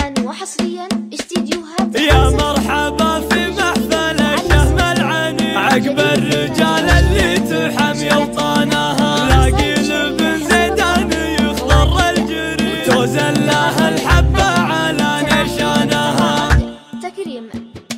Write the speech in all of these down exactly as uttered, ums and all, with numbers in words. الآن وحصريا استديوهات يا مرحبا في محفل الشهم العنيف عقب الرجال اللي تحمي أوطانها لاقي لبن زيدان يخضر الجري توزن لها الحبة على نشانها تكريم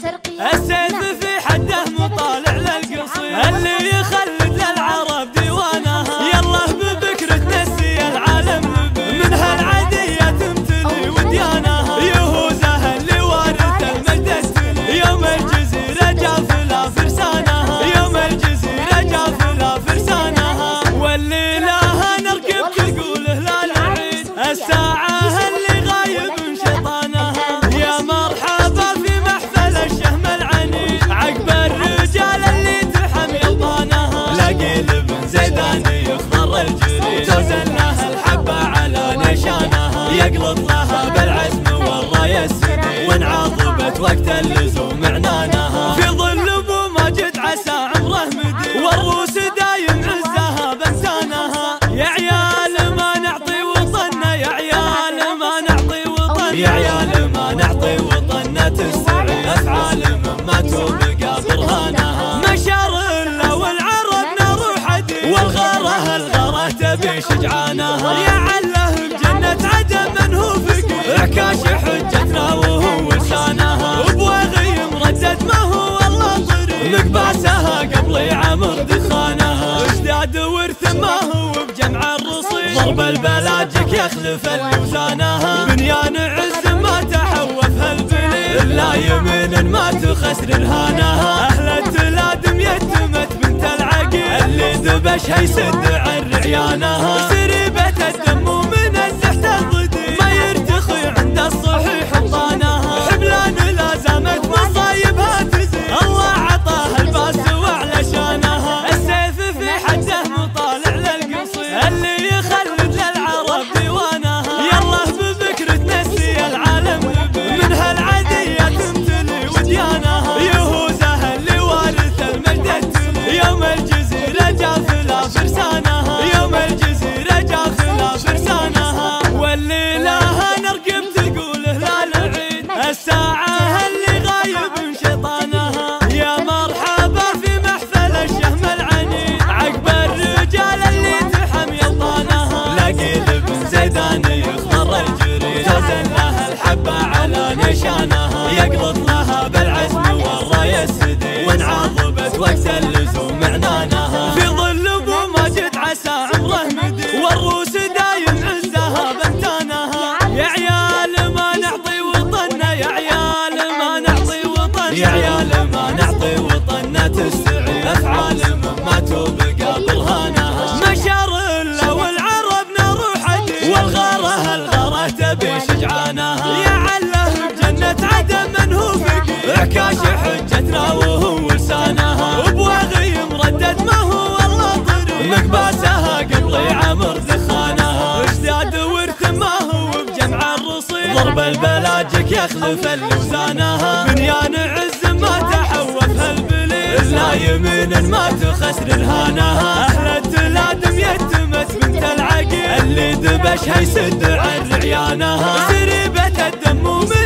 ترقية السيف في حده مطالع للقصير اللي يخلد للعرب ديوانها يلا ببكرة تنسي العالم نبي منها العادية تمتلي وديانها يهوزها اللي وارث المجد استلي يوم الجزيرة جافلة فرسانها يوم الجزيرة جافلة فرسانها واللي لها نركب تقوله لا نعيد الساعة اللي غايب من شيطانها يا مرحبا في محفل الشهم العنيد عقب الرجال اللي تحمي أوطانها لاقي لبن زيدان يخضر الجري توزن لها الحبة على نشانها يقلط لها بالعزم والراية السديد وانعاضبت وقت اللزوم عنانها في ظل ابو ماجد عسى عمره مديد والروس دايم عزها بنسانها يا عيال ما نعطي وطننا يا عيال ما نعطي وطننا يا عيال ما نعطي وطننا تستعيد افعال من ماتوا بقى برهانها مشار الا والعرب نار وحديد والغاره الغاره تبي شجعانها يا عله بجنه عدن من هو فقير عكاش حجتنا وهو لسانها وبوغي مردد ما هو والله طريق مقباسها قبل يعمر دخانها اجداد ورث ما هو بجمع الرصيد ضرب البلاجك يخلف اللوزانها بنيان عز ما تحوف هالبلد الا يمين ما تخسر رهانها اهلة لادم يتمت بنت العقيل اللي دبشها يسد عن رعيانها سريبة الدم ومن الزحت الضديد ما يرتخي عند الصحيح وطانها حبلان لازمت مصايبها تزيد الله عطاها الباس وعلى شانها السيف في حده مطالع للقصير اللي يخلد للعرب ديوانها يلا بفكر تنسي العالم نبي منها العادية تمتلي وديانها يهوزها اللي وارث المجد التلي يوم الجزيرة جافلة فرسانها يوم الجزيرة جافلة فرسانها واللي لها نرقب تقوله لا نعيد الساعة اللي غايب من شيطانها يا مرحبا في محفل الشهم العنيد عقب الرجال اللي تحمي أوطانها لاقي لبن زيدان يخضر الجري توزن لها الحبة على نشانها يقلط لها بالعزم والراية السديد وانعاضبت وقت اللزوم عنانها في ظل ابو ماجد عسى عمره مديد والروس دايم عزها بنتانها يا عيال ما نعطي وطننا يا عيال ما نعطي وطننا يا عيال ما نعطي وطننا تستعيد افعال من ماتوا بقى برهانها مشار الا والعرب نار وحديد والغاره الغاره تبي شجعانها يا عله بجنه عدن من هو فقير عكاش حجتنا وهو لسانها وبوغي مردد ما هو والله طريق مقباسها قبل يعمر دخانها اجداد ورث ما هو بجمع الرصيد ضرب البلاجك يخلف اللوزانها بنيان عز ما تحوف هالبلد الا يمين ما تخسر رهانها اهلة لادم يتمت بنت العقيل اللي دبشها يسد عن رعيانها سريبة الدم ومن